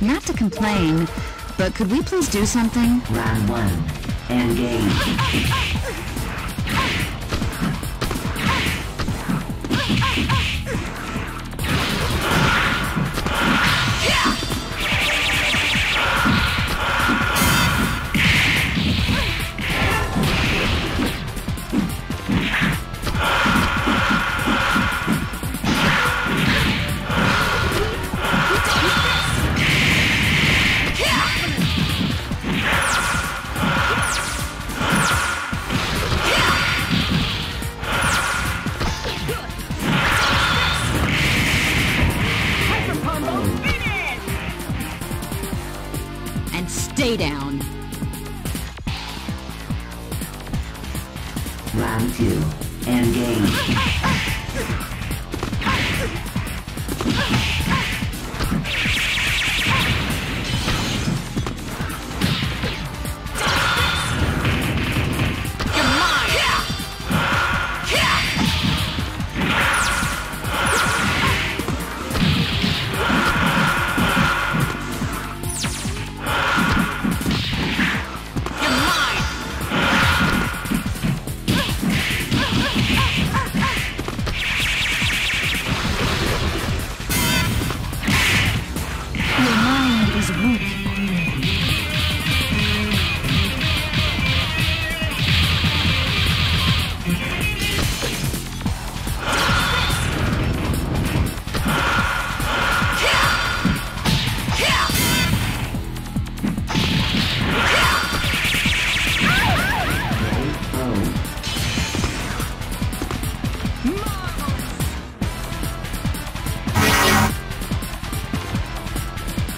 like not to complain, but could we please do something? Round one. Engage. Stay down. Round two. Engage.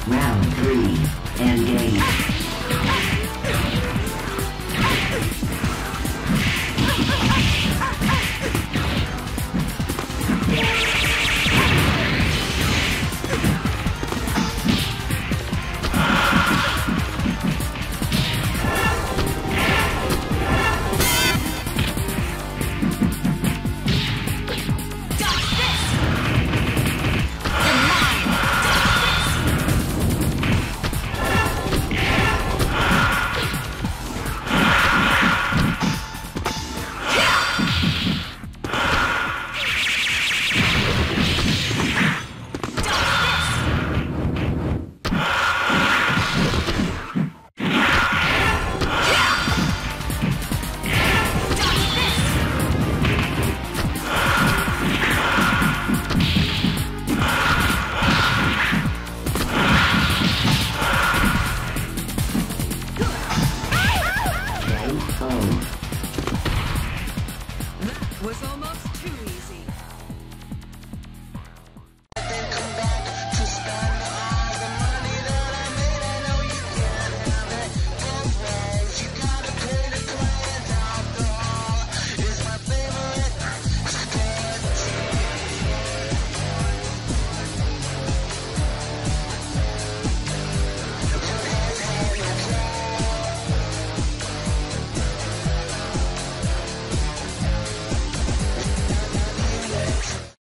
Round three, engage. Was almost two.